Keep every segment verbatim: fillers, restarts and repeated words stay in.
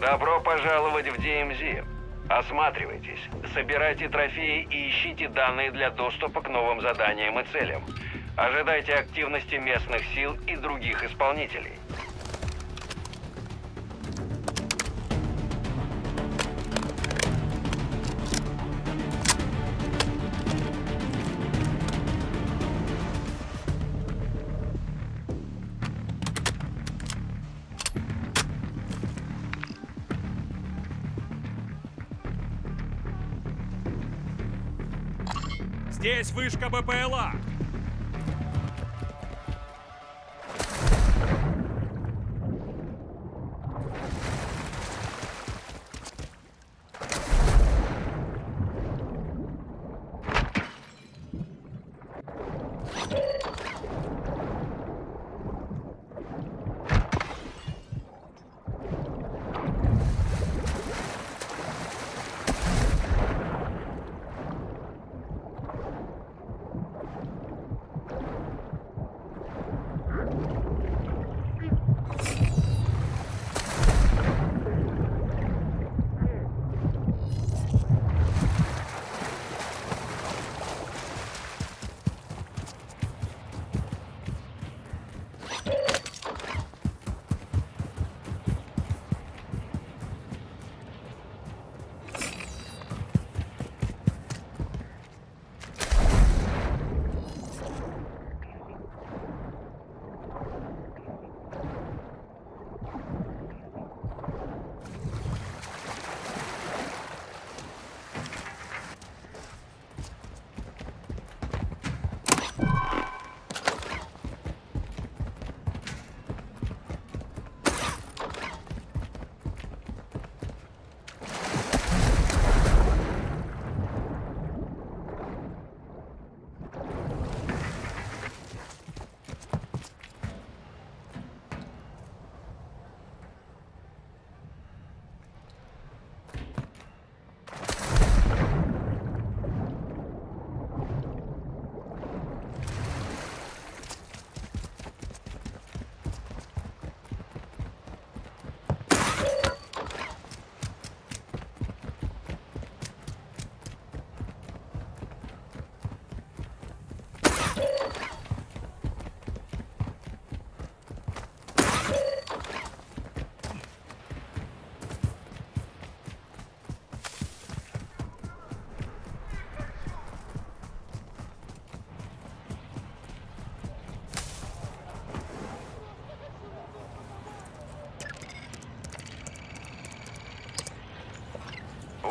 Добро пожаловать в ди эм зет. Осматривайтесь, собирайте трофеи и ищите данные для доступа к новым заданиям и целям. Ожидайте активности местных сил и других исполнителей. Здесь вышка БПЛА.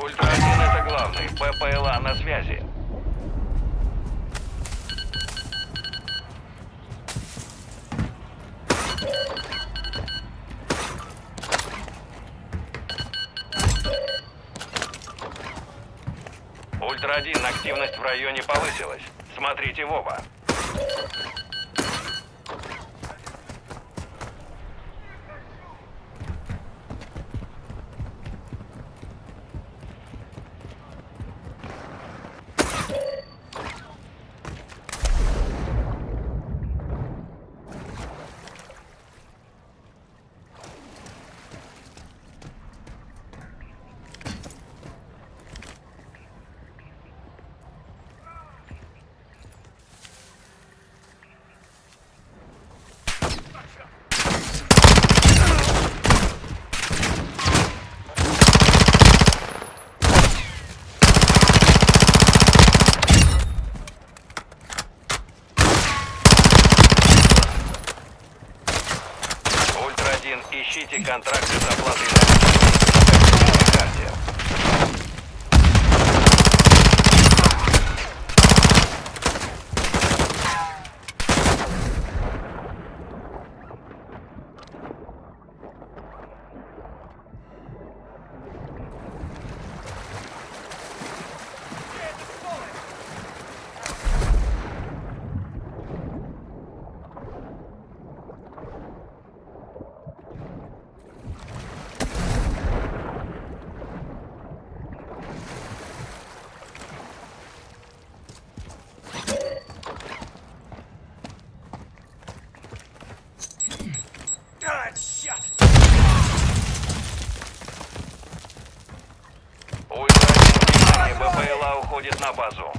Ультра один это главный. БПЛА на связи. Ультра один, активность в районе повысилась. Смотрите в оба. Ищите контракты с оплатой на карте. на базу.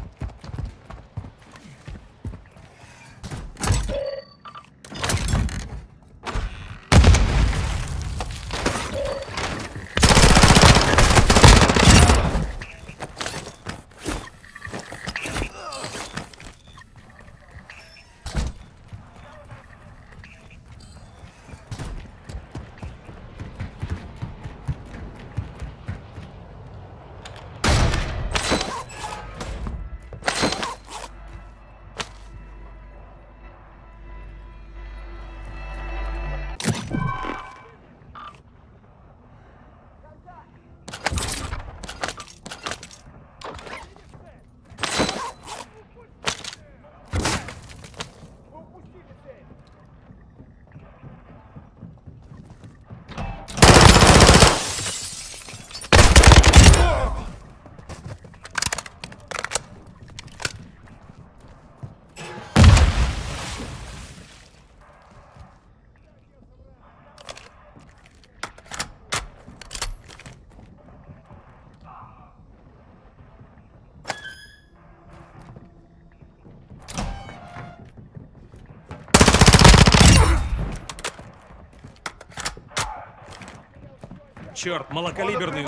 Черт, малокалиберный.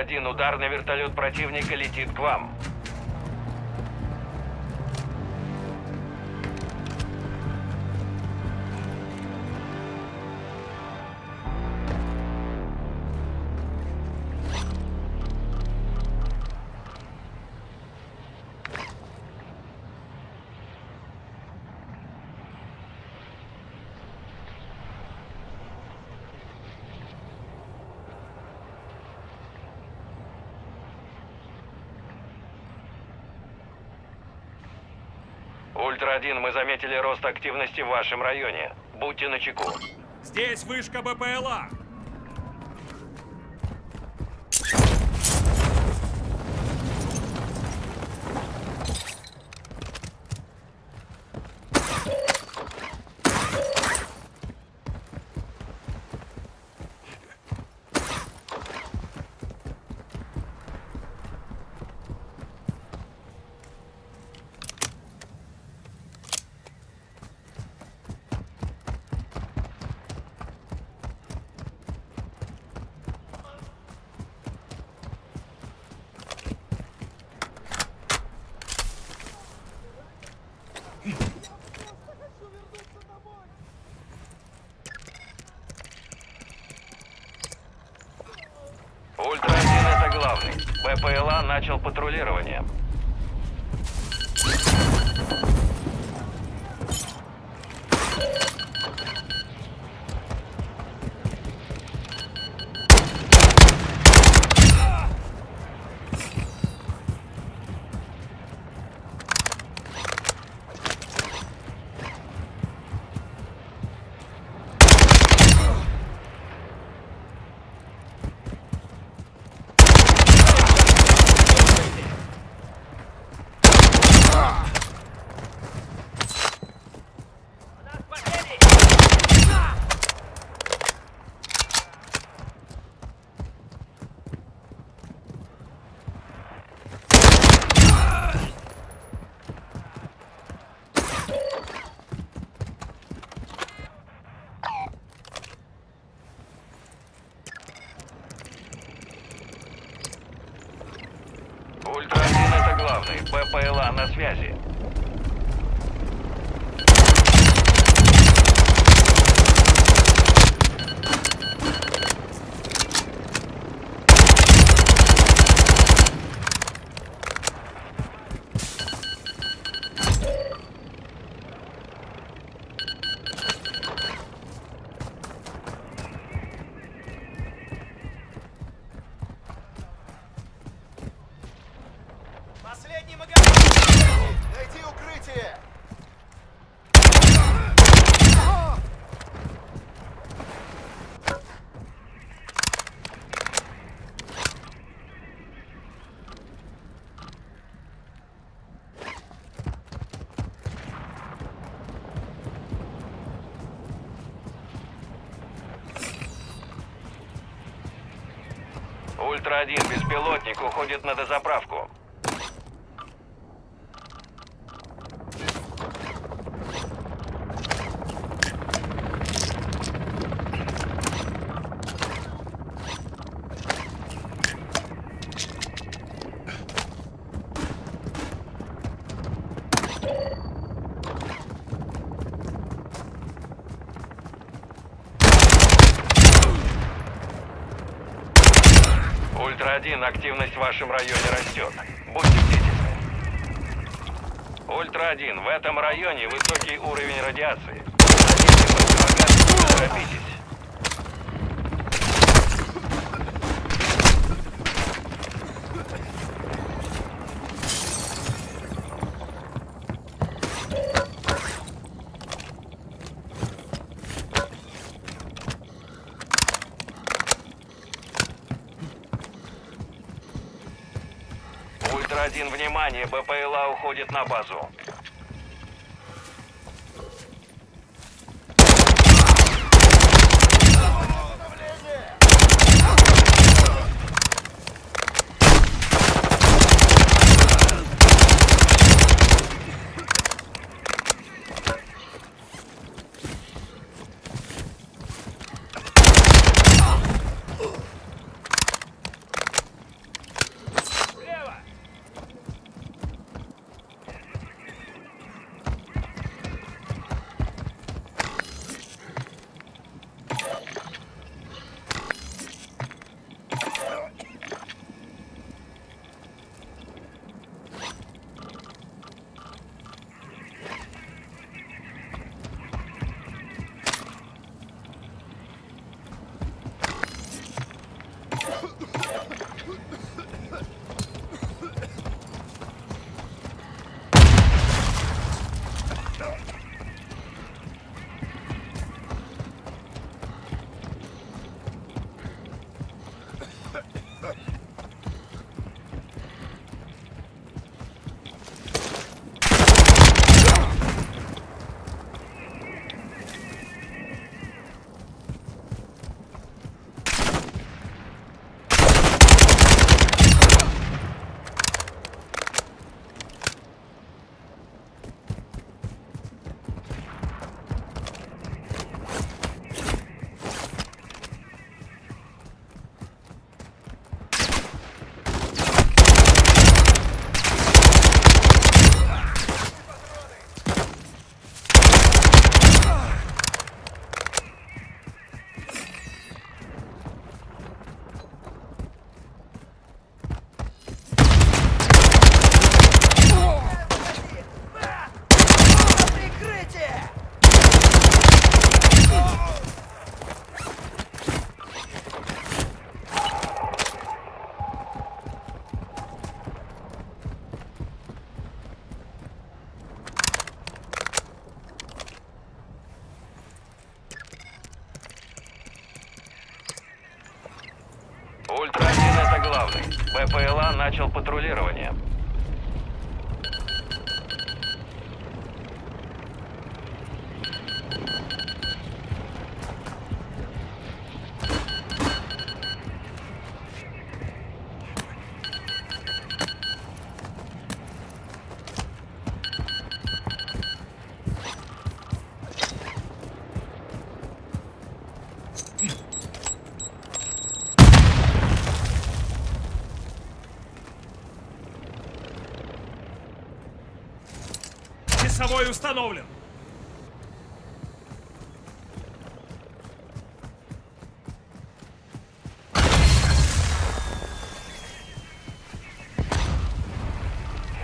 Один ударный вертолет противника летит к вам. Ультра-один, мы заметили рост активности в вашем районе. Будьте начеку. Здесь вышка БПЛА. БПЛА начал патрулирование. БПЛА на связи. Ультра один, беспилотник уходит на дозаправку. Ультра один, активность в вашем районе растет. Будьте бдительны. Ультра один, в этом районе высокий уровень радиации. Торопитесь. Ультра один, внимание, БПЛА уходит на базу. Ультра один, это главный. БПЛА начал патрулирование. Часовой установлен.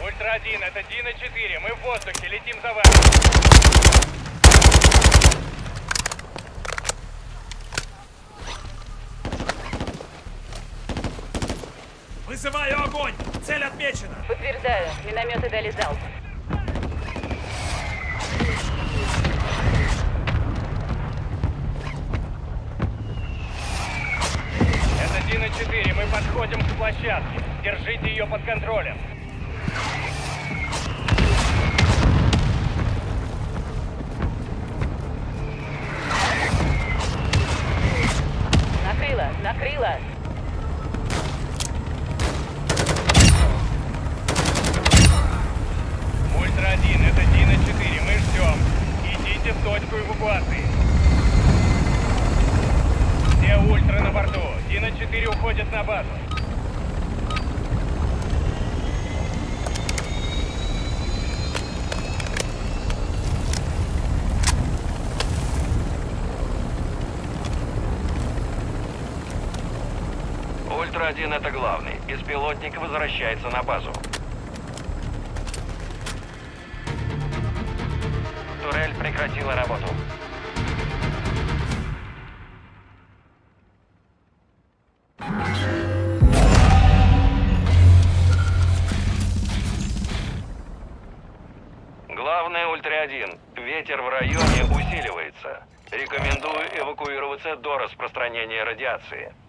Ультра один, это Дина четыре. Мы в воздухе, летим за вами. Вызываю огонь! Цель отмечена! Подтверждаю, минометы дали залп. Это Дина четыре, мы подходим к площадке. Держите ее под контролем. Накрыло, накрыло. точку эвакуации. Все ультра на борту. Дина четыре уходит на базу. Ультра один — это главный. Беспилотник возвращается на базу. Турель прекратила работу. Главное, Ультра один. Ветер в районе усиливается. Рекомендую эвакуироваться до распространения радиации.